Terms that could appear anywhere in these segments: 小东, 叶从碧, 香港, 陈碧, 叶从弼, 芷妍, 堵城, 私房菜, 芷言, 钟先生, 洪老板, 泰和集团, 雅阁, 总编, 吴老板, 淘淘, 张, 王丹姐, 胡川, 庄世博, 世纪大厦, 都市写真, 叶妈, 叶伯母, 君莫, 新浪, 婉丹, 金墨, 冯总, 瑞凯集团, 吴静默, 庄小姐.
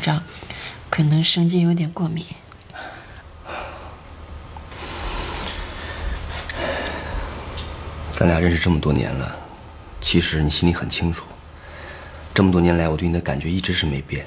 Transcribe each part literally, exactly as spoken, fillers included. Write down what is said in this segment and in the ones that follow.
张，可能神经有点过敏。咱俩认识这么多年了，其实你心里很清楚，这么多年来我对你的感觉一直是没变。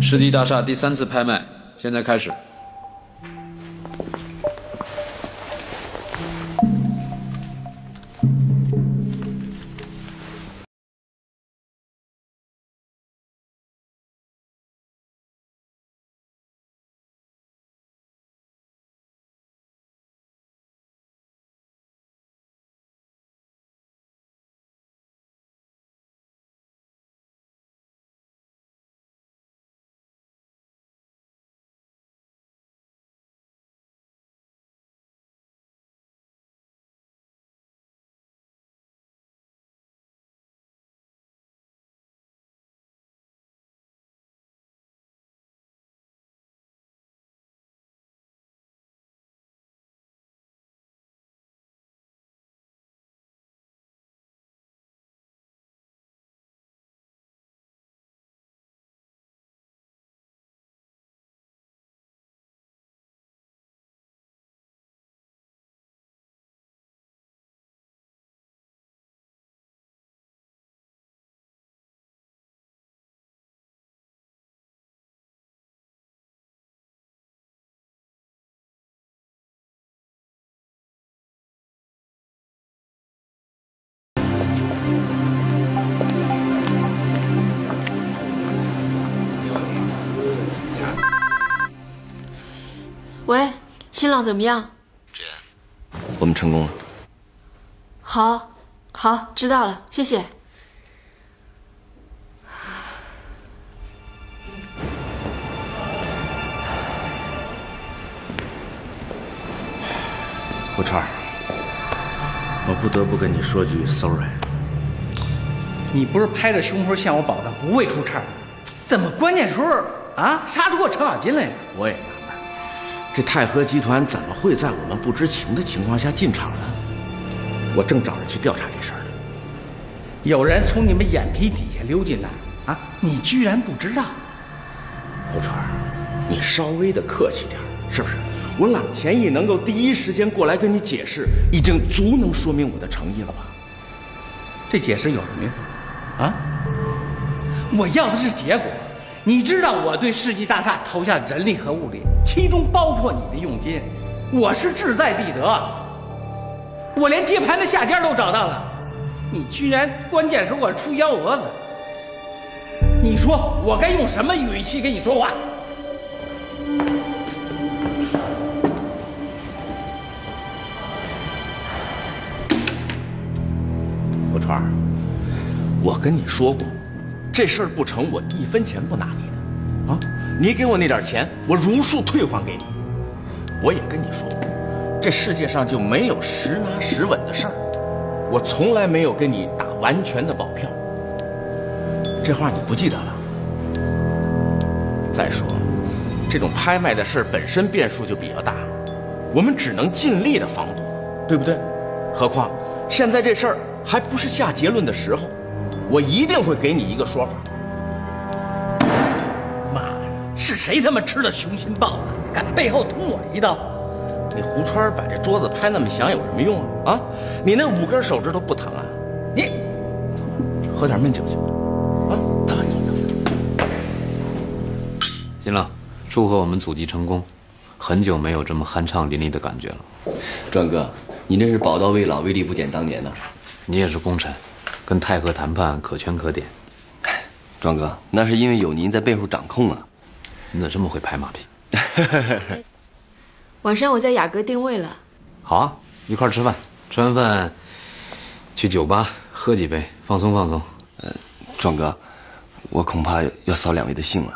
世纪大厦第三次拍卖，现在开始。喂，新浪怎么样？芷言，我们成功了。好，好，知道了，谢谢。胡川，我不得不跟你说句 sorry。你不是拍着胸脯向我保证不会出岔，怎么关键时候啊杀出个程咬金来呀？我也。 这泰和集团怎么会在我们不知情的情况下进场呢？我正找人去调查这事儿呢。有人从你们眼皮底下溜进来啊！你居然不知道？胡川，你稍微的客气点，是不是？我朗前义能够第一时间过来跟你解释，已经足能说明我的诚意了吧？这解释有什么用？啊？我要的是结果。 你知道我对世纪大厦投下人力和物力，其中包括你的佣金，我是志在必得。我连接盘的下家都找到了，你居然关键时候我出幺蛾子，你说我该用什么语气跟你说话？胡川，团，我跟你说过，这事儿不成，我一分钱不拿你的，啊，你给我那点钱，我如数退还给你。我也跟你说过，这世界上就没有十拿十稳的事儿，我从来没有跟你打完全的保票。这话你不记得了？再说了，这种拍卖的事儿本身变数就比较大，我们只能尽力的防堵，对不对？何况现在这事儿还不是下结论的时候，我一定会给你一个说法。妈呀，是谁他妈吃了雄心豹子，敢背后捅我一刀？你胡川把这桌子拍那么响有什么用啊？啊，你那五根手指头不疼啊？你走，喝点闷酒去。啊，走走走走。新浪，祝贺我们阻击成功，很久没有这么酣畅淋漓的感觉了。转哥，你这是宝刀未老，威力不减当年呐。你也是功臣，跟泰和谈判可圈可点。庄哥，那是因为有您在背后掌控啊。你咋这么会拍马屁？晚上我在雅阁定位了。好啊，一块儿吃饭，吃完饭去酒吧喝几杯，放松放松。呃，庄哥，我恐怕要扫两位的兴了。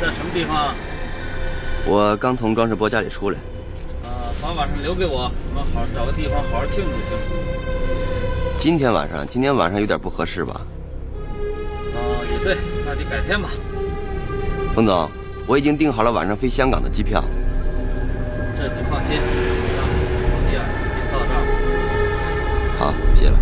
在什么地方、啊？我刚从装饰波家里出来。啊，把晚上留给我，我们好好找个地方好好庆祝庆祝。今天晚上，今天晚上有点不合适吧？哦，也对，那就改天吧。冯总，我已经订好了晚上飞香港的机票。这你放心，让我们第二天到账。好，谢了。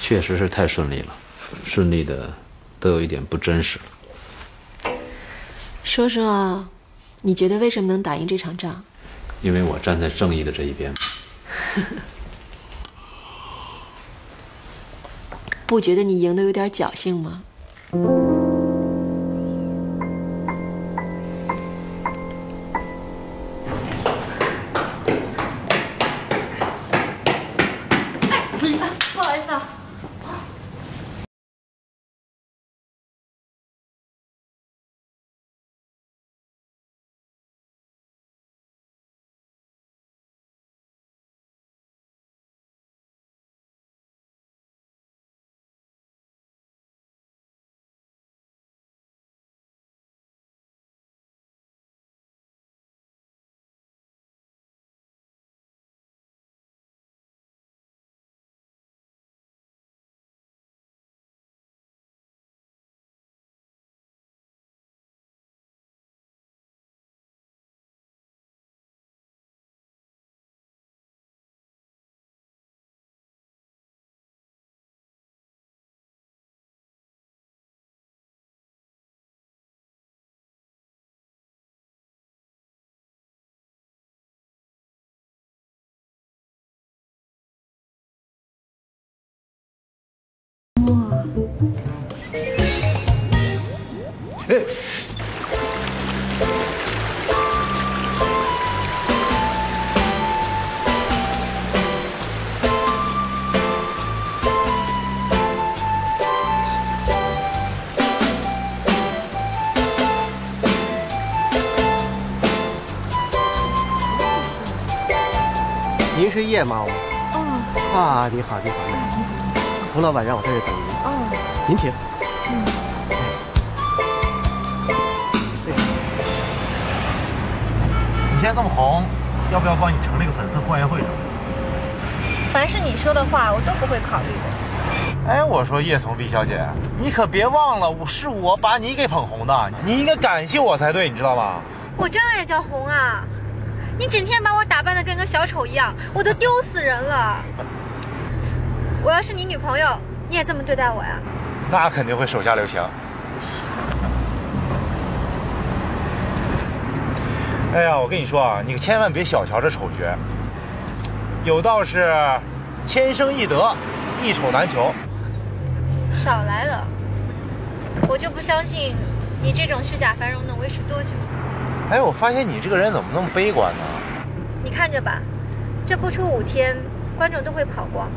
确实是太顺利了，顺利的都有一点不真实了。说说，你觉得为什么能打赢这场仗？因为我站在正义的这一边。不觉得你赢得有点侥幸吗？哎，您是叶妈吗？哦。啊，你好，你好，冯老板让我在这等您。哦。您请。嗯。 你现在这么红，要不要帮你成立个粉丝后援会什么的？凡是你说的话，我都不会考虑的。哎，我说叶从碧小姐，你可别忘了，我是我把你给捧红的，你应该感谢我才对，你知道吗？我这也叫红啊？你整天把我打扮得跟个小丑一样，我都丢死人了。我要是你女朋友，你也这么对待我呀？那肯定会手下留情。哎呀，我跟你说啊，你可千万别小瞧这丑角。有道是，天生易得，一丑难求。少来了，我就不相信你这种虚假繁荣能维持多久。哎，我发现你这个人怎么那么悲观呢？你看着吧，这不出五天，观众都会跑光。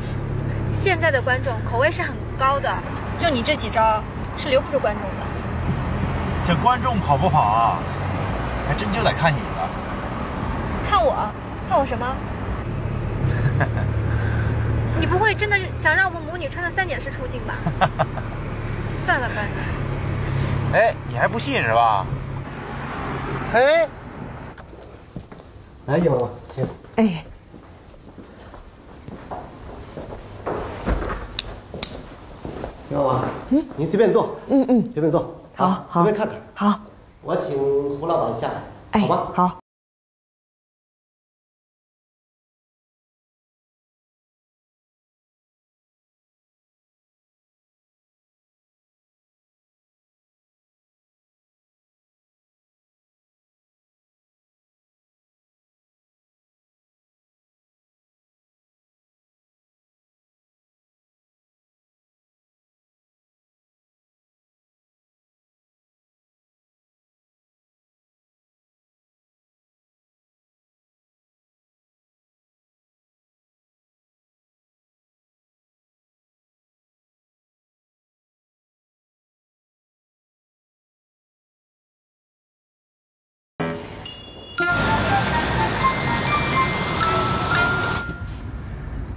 现在的观众口味是很高的，就你这几招是留不住观众的。这观众跑不跑啊？还真就得看你了。看我？看我什么？你不会真的想让我们母女穿的三点式出镜吧？算了吧你。哎，你还不信是吧？哎，来，有了，请。哎。 知道吗？嗯，您随便坐。嗯嗯，随便坐。好，好，随便看看。好，我请胡老板下来，哎、好吗？好。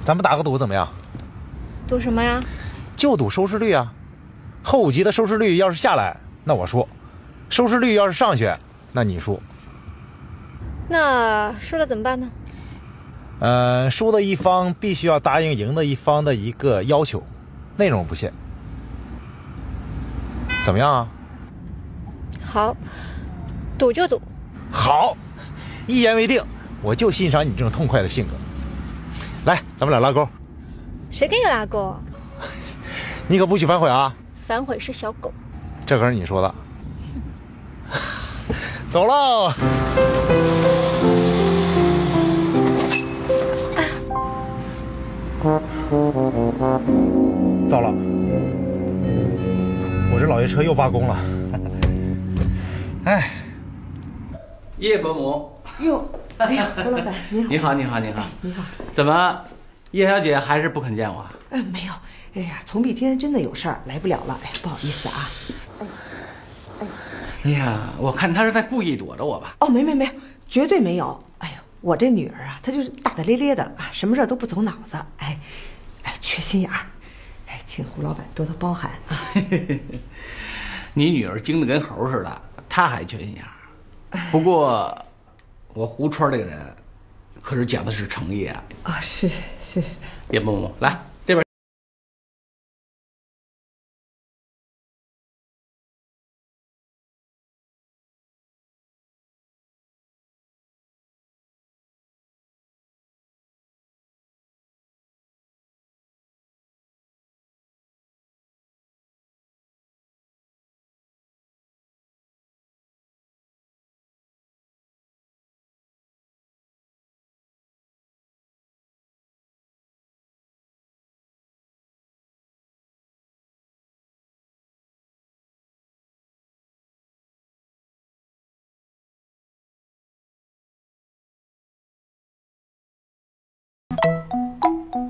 咱们打个赌怎么样？赌什么呀？就赌收视率啊！后五集的收视率要是下来，那我输；收视率要是上去，那你输。那输了怎么办呢？呃，输的一方必须要答应赢的一方的一个要求，内容不限。怎么样啊？好，赌就赌。好，一言为定。我就欣赏你这种痛快的性格。 来，咱们俩拉钩。谁跟你拉钩？你可不许反悔啊！反悔是小狗。这可是你说的。走喽。糟了，我这老爷车又罢工了。哎，叶伯母。哟。 哎呀，胡老板，你好！你好，你好，你好，你好！怎么，叶小姐还是不肯见我？哎，没有。哎呀，从碧今天真的有事儿，来不了了。哎呀，不好意思啊。哎，哎，哎呀，我看她是在故意躲着我吧？哦，没没没，绝对没有。哎呀，我这女儿啊，她就是大大咧咧的啊，什么事儿都不走脑子，哎，哎，缺心眼儿。哎，请胡老板多多包涵啊。你女儿精得跟猴似的，她还缺心眼儿。不过。 我胡川这个人，可是讲的是诚意啊！啊，是是，叶伯母，来这边。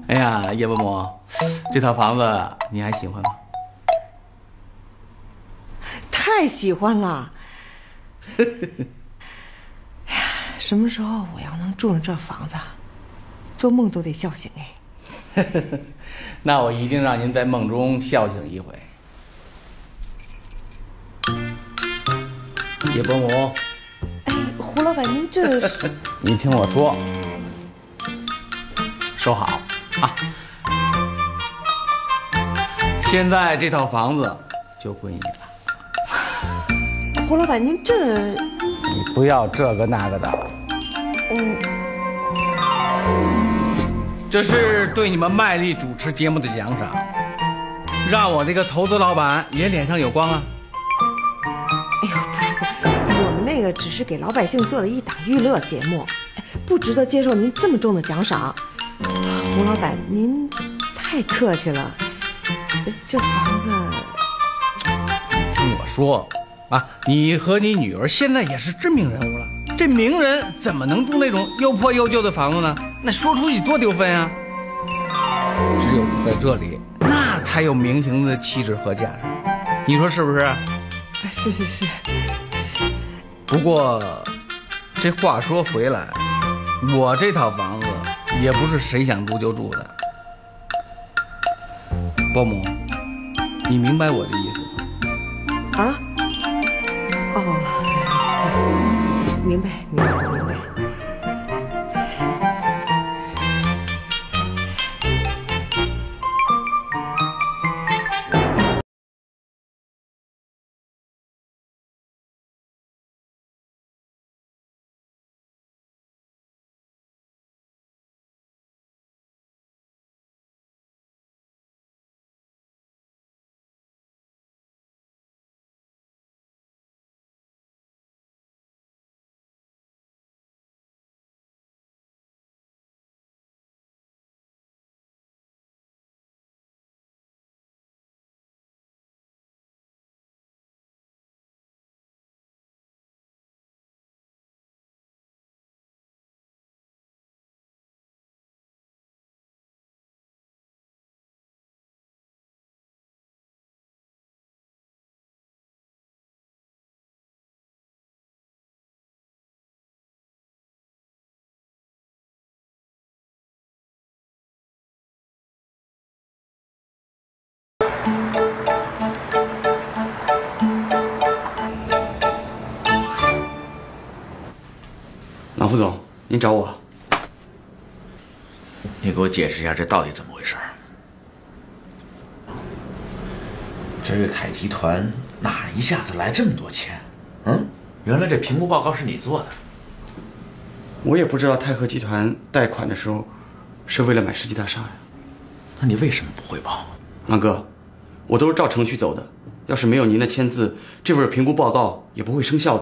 哎呀，叶伯母，这套房子你还喜欢吗？太喜欢了！哎呀，什么时候我要能住上这房子，做梦都得笑醒哎！那我一定让您在梦中笑醒一回。叶伯母，哎，胡老板，您这……你听我说，收好。 啊！现在这套房子就归你了。胡老板，您这……你不要这个那个的。嗯。这是对你们卖力主持节目的奖赏，让我这个投资老板也脸上有光啊！哎呦，不是不是，我们那个只是给老百姓做的一档娱乐节目，不值得接受您这么重的奖赏。洪老板，您太客气了。这房子，听我说啊，你和你女儿现在也是知名人物了。 这名人怎么能住那种又破又旧的房子呢？那说出去多丢分啊！只有在这里，那才有明星的气质和价值，你说是不是？是是是。是不过，这话说回来，我这套房子也不是谁想住就住的。伯母，你明白我的意思吗？啊？哦。 明白，明白，明白。马副总，您找我，你给我解释一下这到底怎么回事？这瑞凯集团哪一下子来这么多钱？嗯，原来这评估报告是你做的。我也不知道泰和集团贷款的时候是为了买世纪大厦呀。那你为什么不汇报？安哥，我都是照程序走的，要是没有您的签字，这份评估报告也不会生效的。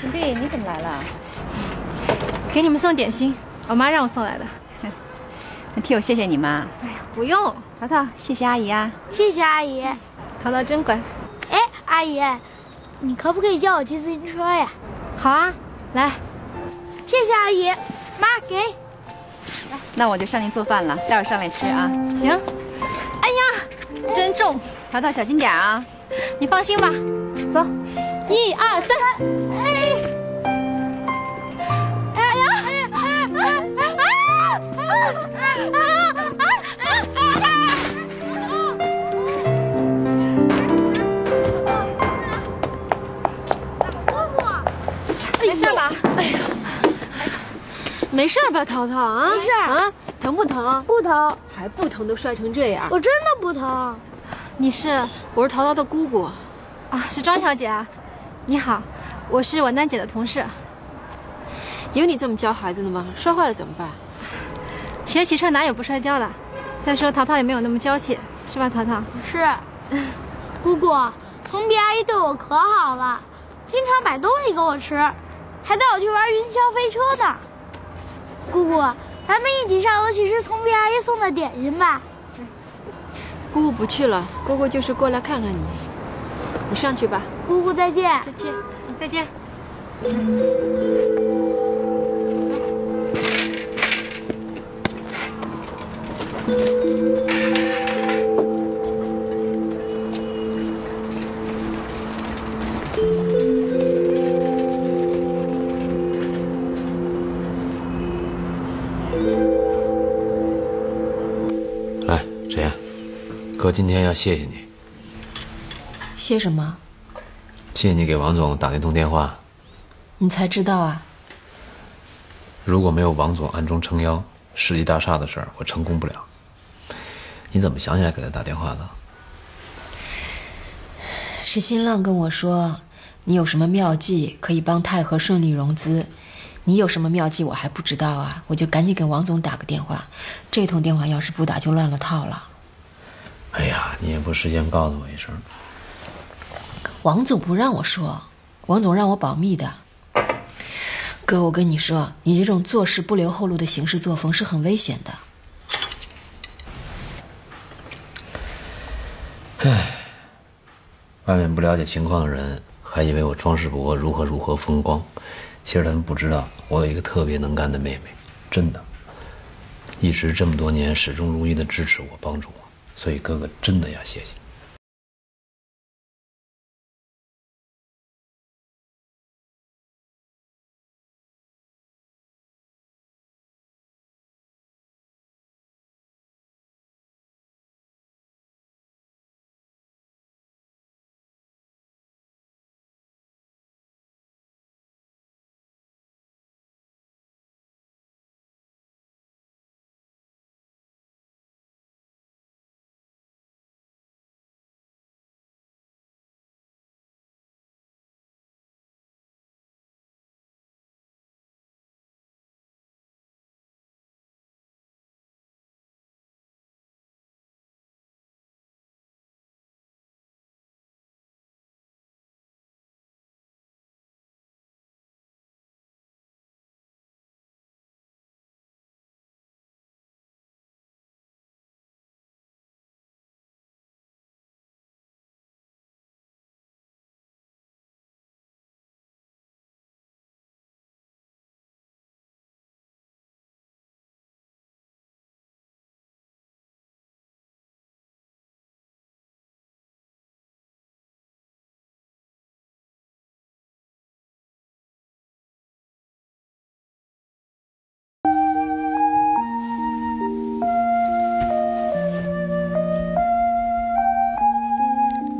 陈碧，你怎么来了？给你们送点心，我妈让我送来的。那替我谢谢你妈。哎呀，不用，淘淘，谢谢阿姨啊。谢谢阿姨。淘淘真乖。哎，阿姨，你可不可以教我骑自行车呀？好啊，来。谢谢阿姨，妈给。来，那我就上去做饭了，待会儿上来吃啊。行。哎呀，真重，淘淘小心点啊。你放心吧。走，一二三。 没事吧？哎呀，没事吧，淘淘啊？没事啊？疼不疼？不疼，还不疼都摔成这样。我真的不疼。你是？我是淘淘的姑姑，啊，是庄小姐啊。你好，我是婉丹姐的同事。有你这么教孩子的吗？摔坏了怎么办？学骑车哪有不摔跤的？再说淘淘也没有那么娇气，是吧？淘淘是。姑姑，从别阿姨对我可好了，经常买东西给我吃，还带我去玩云霄飞车呢。姑姑，咱们一起上楼去吃从别阿姨送的点心吧。姑姑不去了，姑姑就是过来看看你。你上去吧。姑姑再见。再见，再见。来，芷妍，哥今天要谢谢你。谢什么？谢谢你给王总打那通电话。你才知道啊！如果没有王总暗中撑腰，世纪大厦的事儿我成功不了。你怎么想起来给他打电话的？是新浪跟我说，你有什么妙计可以帮泰和顺利融资，你有什么妙计我还不知道啊，我就赶紧给王总打个电话。这通电话要是不打就乱了套了。哎呀，你也不事先告诉我一声。王总不让我说，王总让我保密的。哥，我跟你说，你这种做事不留后路的行事作风是很危险的。唉，外面不了解情况的人还以为我装饰不过如何如何风光，其实他们不知道我有一个特别能干的妹妹，真的，一直这么多年始终如一的支持我、帮助我，所以哥哥真的要谢谢你。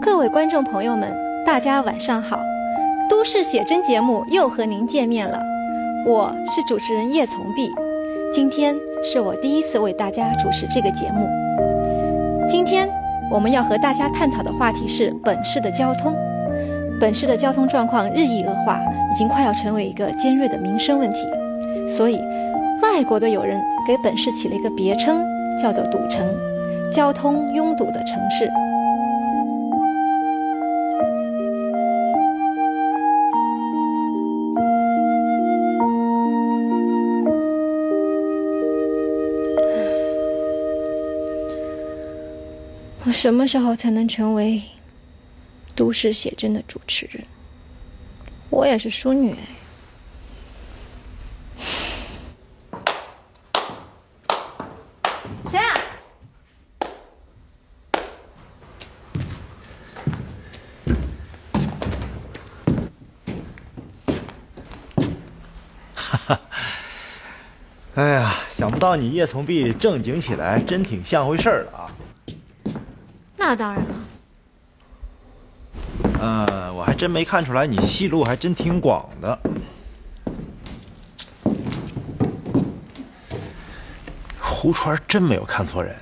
各位观众朋友们，大家晚上好！都市写真节目又和您见面了，我是主持人叶从碧，今天是我第一次为大家主持这个节目。今天我们要和大家探讨的话题是本市的交通。本市的交通状况日益恶化，已经快要成为一个尖锐的民生问题，所以外国的友人给本市起了一个别称，叫做“堵城”，交通拥堵的城市。我什么时候才能成为都市写真的主持人？我也是淑女哎。谁啊？哈哈！哎呀，想不到你叶从碧正经起来，真挺像回事儿的啊。那当然了。呃，我还真没看出来你戏路还真挺广的。胡川真没有看错人。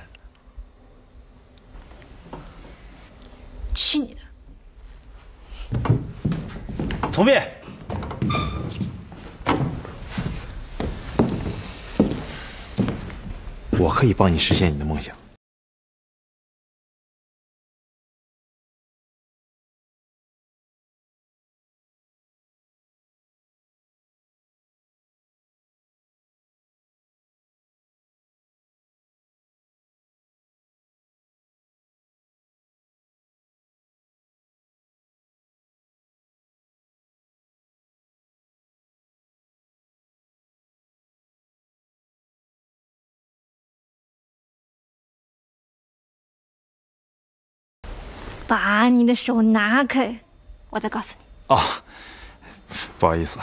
去你的！从碧，我可以帮你实现你的梦想。把你的手拿开，我再告诉你。哦，不好意思。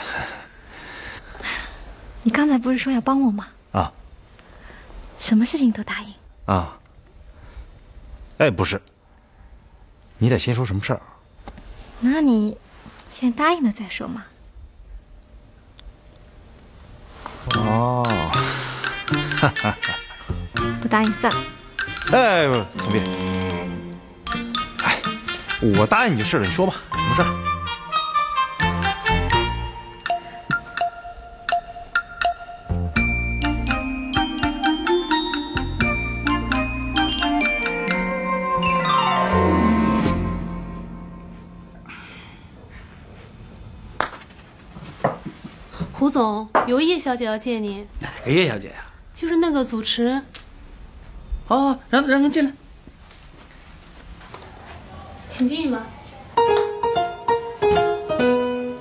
你刚才不是说要帮我吗？啊。什么事情都答应。啊。哎，不是。你得先说什么事儿。那你先答应了再说嘛。哦。哈哈哈。不答应算了。哎，不别。 我答应你就是了，你说吧，什么事儿？胡总，有叶小姐要见你。哪个叶小姐呀？就是那个主持。哦，让让您进来。 请进吧。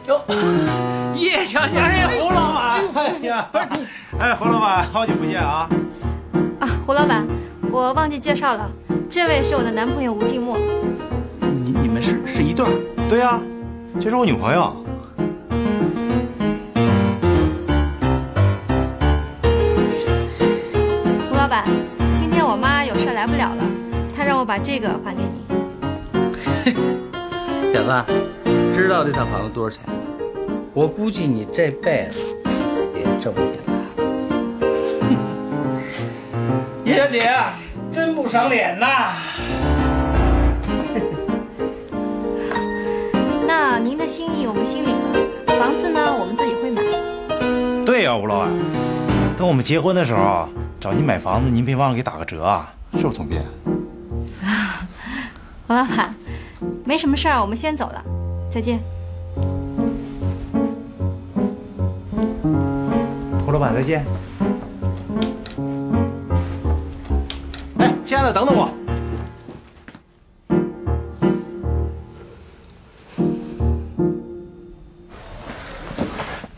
哟，叶小姐，哎呀，胡老板，哎呀，哎，胡老板，好久不见啊！啊，胡老板，我忘记介绍了，这位是我的男朋友吴静默。你你们是是一对儿？对呀、啊，这是我女朋友。胡老板，今天我妈有事来不了了，她让我把这个还给你。 小子，知道这套房子多少钱吗？我估计你这辈子也挣不了。叶小姐，真不赏脸呐！那您的心意我们心领了，房子呢我们自己会买。对呀，吴老板，等我们结婚的时候找您买房子，您别忘了给打个折啊，是不是，总编？啊，吴老板。 没什么事儿，我们先走了，再见。胡老板，再见。哎，亲爱的，等等我。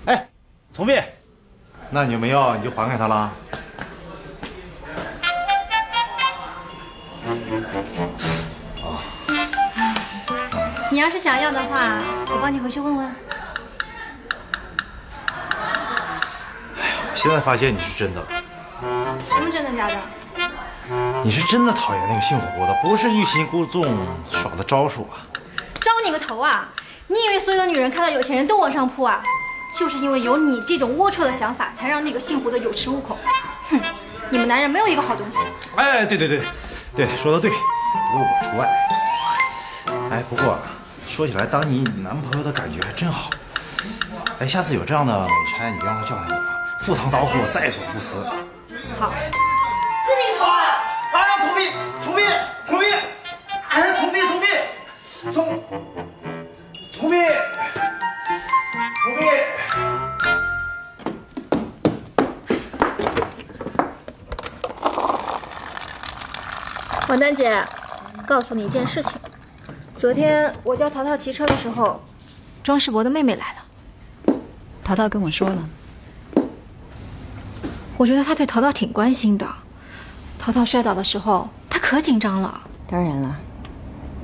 哎，从碧，那你没要，你就还给他了。 你要是想要的话，我帮你回去问问。哎呀，我现在发现你是真的了。什么真的假的？你是真的讨厌那个姓胡的，不是欲擒故纵耍的招数啊！招你个头啊！你以为所有的女人看到有钱人都往上扑啊？就是因为有你这种龌龊的想法，才让那个姓胡的有恃无恐。哼，你们男人没有一个好东西。哎，对对对，对，说的对，不过我除外。哎，不过。 说起来，当你男朋友的感觉还真好。哎，下次有这样的美差，你别忘了叫上我，赴汤蹈火，在所不辞。好。是你个头啊！哎呀，从碧，从碧，从碧，哎，从碧，从碧，从，从碧，从碧。王丹姐，告诉你一件事情。 昨天我教淘淘骑车的时候，庄世博的妹妹来了。淘淘跟我说了，我觉得他对淘淘挺关心的。淘淘摔倒的时候，他可紧张了。当然了，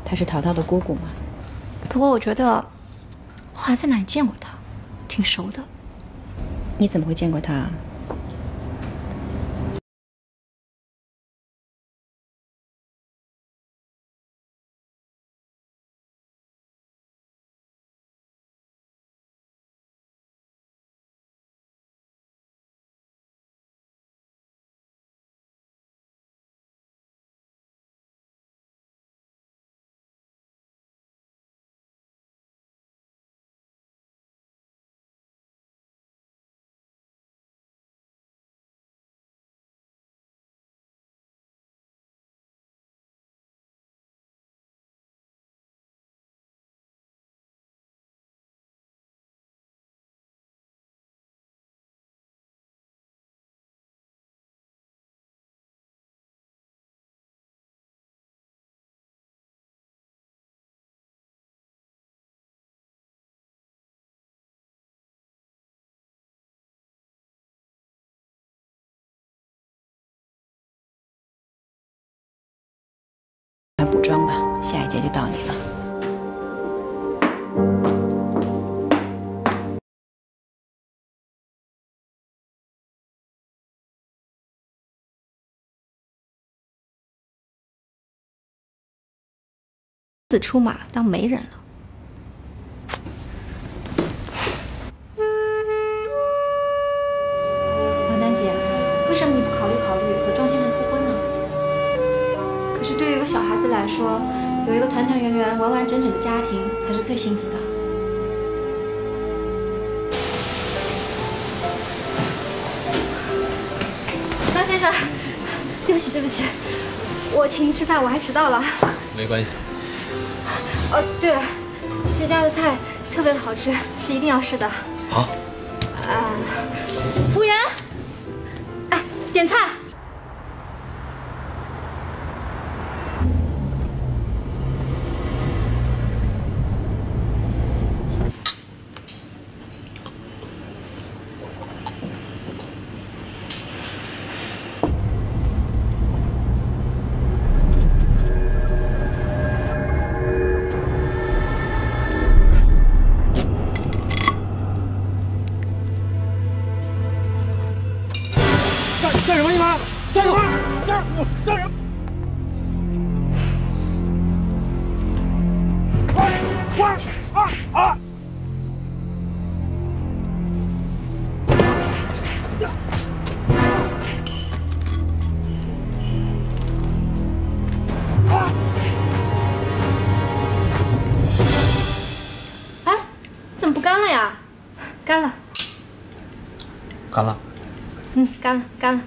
她是淘淘的姑姑嘛。不过我觉得，我好像在哪里见过她，挺熟的。你怎么会见过她啊？补妆吧，下一节就到你了。自出马当媒人了。 为什么你不考虑考虑和庄先生复婚呢？可是对于一个小孩子来说，有一个团团圆圆、完完整整的家庭才是最幸福的。庄先生，对不起，对不起，我请您吃饭，我还迟到了。没关系。哦，对了，这家的菜特别的好吃，是一定要试的。好。啊，服务员。 点菜。干什么你们？站住！站住！干什么？快！快！啊啊！哎，怎么不干了呀？干了。干了。嗯，干了，干了。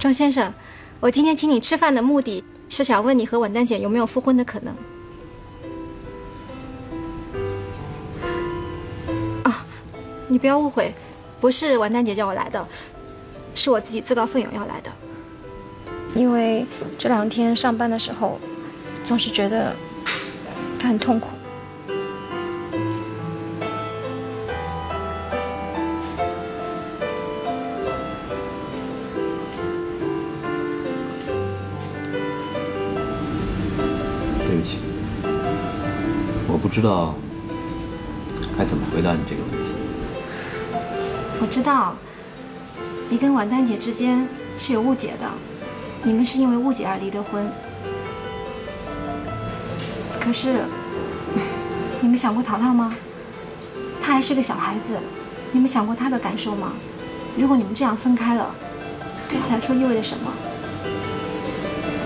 庄先生，我今天请你吃饭的目的是想问你和婉丹姐有没有复婚的可能。啊，你不要误会，不是婉丹姐叫我来的，是我自己自告奋勇要来的。因为这两天上班的时候，总是觉得她很痛苦。不知道该怎么回答你这个问题。我知道，你跟婉丹姐之间是有误解的，你们是因为误解而离的婚。可是，你们想过淘淘吗？她还是个小孩子，你们想过她的感受吗？如果你们这样分开了，对她来说意味着什么？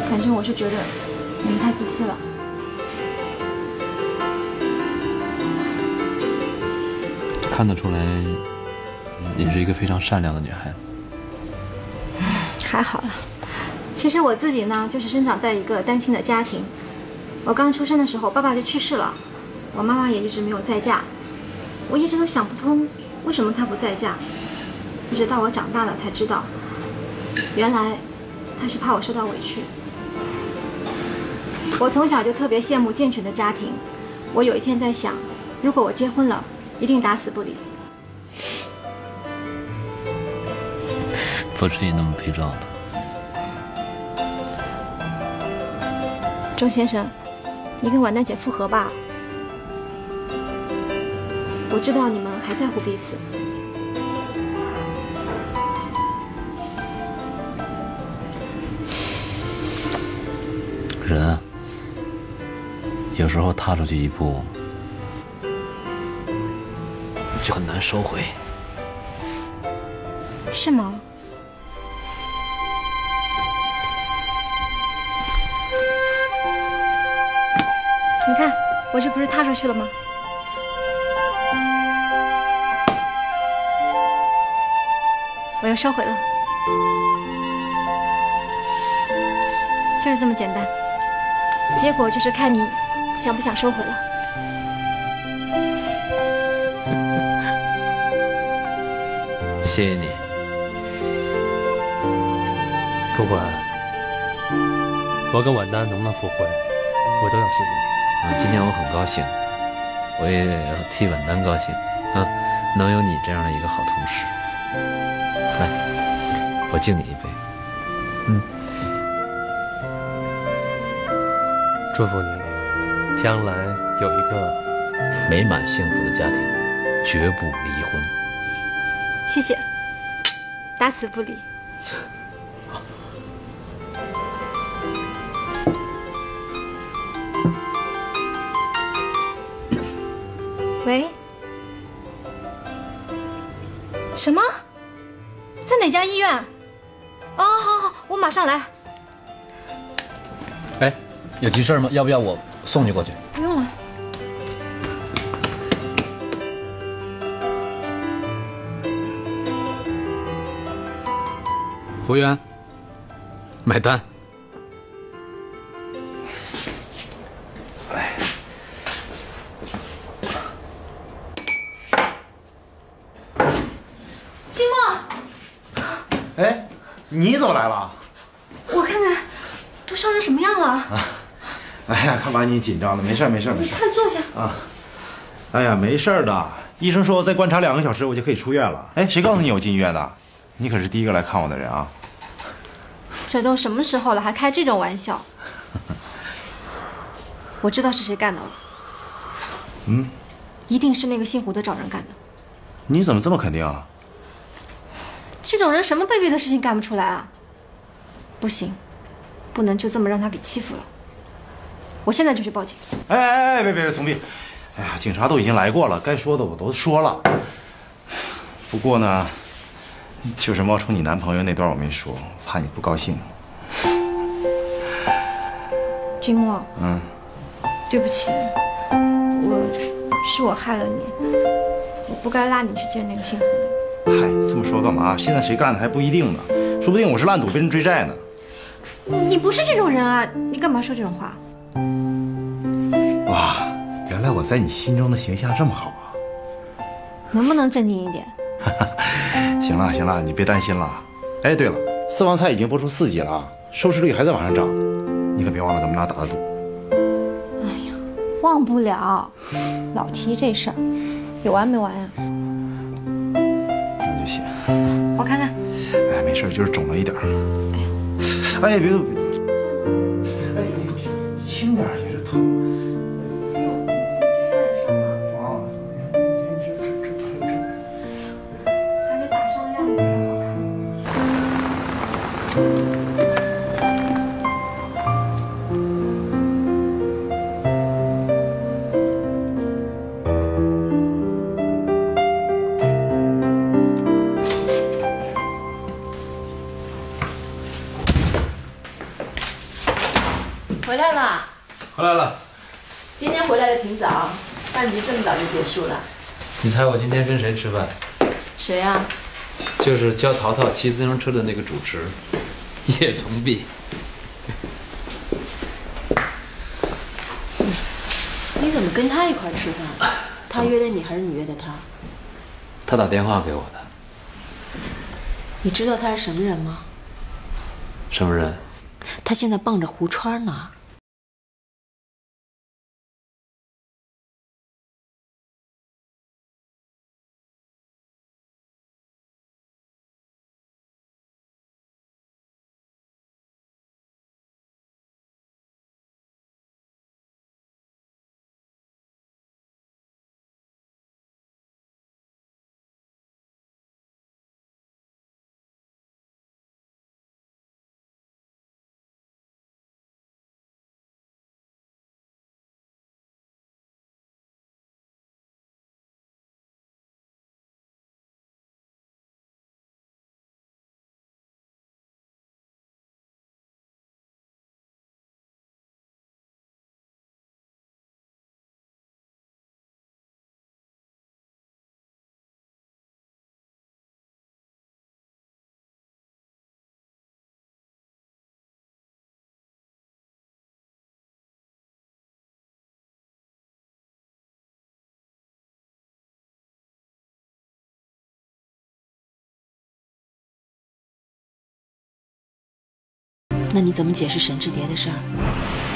反正我是觉得你们太自私了。 看得出来，你是一个非常善良的女孩子。还好啦，其实我自己呢，就是生长在一个单亲的家庭。我刚出生的时候，爸爸就去世了，我妈妈也一直没有再嫁。我一直都想不通，为什么她不再嫁？一直到我长大了才知道，原来她是怕我受到委屈。我从小就特别羡慕健全的家庭。我有一天在想，如果我结婚了， 一定打死不离。不是你那么悲壮的，钟先生，你跟婉丹姐复合吧。我知道你们还在乎彼此。人啊，有时候踏出去一步， 就很难收回，是吗？你看，我这不是踏出去了吗？我又收回了，就是这么简单。结果就是看你想不想收回了。谢谢你，不管我跟婉丹能不能复婚，我都要谢谢你啊！今天我很高兴，我也要替婉丹高兴啊！能有你这样的一个好同事，来，我敬你一杯，嗯，祝福你将来有一个美满幸福的家庭，绝不离婚。 谢谢，打死不离。喂，什么？在哪家医院？哦，好好，我马上来。哎，有急事吗？要不要我送你过去？不用了。 服务员，买单。哎，金墨，哎，你怎么来了？我看看都伤成什么样了。啊、哎呀，看把你紧张的，没事没事没事。你快坐下啊！哎呀，没事的。医生说再观察两个小时，我就可以出院了。哎，谁告诉你我进医院的？ 你可是第一个来看我的人啊！小东，什么时候了还开这种玩笑？我知道是谁干的了。嗯，一定是那个姓胡的找人干的。你怎么这么肯定啊？这种人什么卑鄙的事情干不出来啊？不行，不能就这么让他给欺负了。我现在就去报警。哎哎哎！别别别，从毕！哎呀，警察都已经来过了，该说的我都说了。不过呢。 就是冒充你男朋友那段我没说，怕你不高兴。君莫，嗯，对不起，我是我害了你，我不该拉你去见那个姓胡的。嗨，你这么说干嘛？现在谁干的还不一定呢，说不定我是烂赌被人追债呢。你不是这种人啊，你干嘛说这种话？哇，原来我在你心中的形象这么好啊！能不能正经一点？ 行了行了，你别担心了。哎，对了，私房菜已经播出四集了，收视率还在往上涨，你可别忘了咱们俩打的赌。哎呀，忘不了，老提这事儿，有完没完呀、啊？那就行。我看看。哎，没事，就是肿了一点。哎呀，哎，别别，哎，你轻点，你这疼。 回来了，回来了。今天回来的挺早，饭局这么早就结束了。你猜我今天跟谁吃饭？谁呀、啊？就是教淘淘骑自行车的那个主持，叶从弼。你怎么跟他一块吃饭？他约的你还是你约的他？他打电话给我的。你知道他是什么人吗？什么人？ 他现在傍着胡川呢。那你怎么解释沈之蝶的事儿？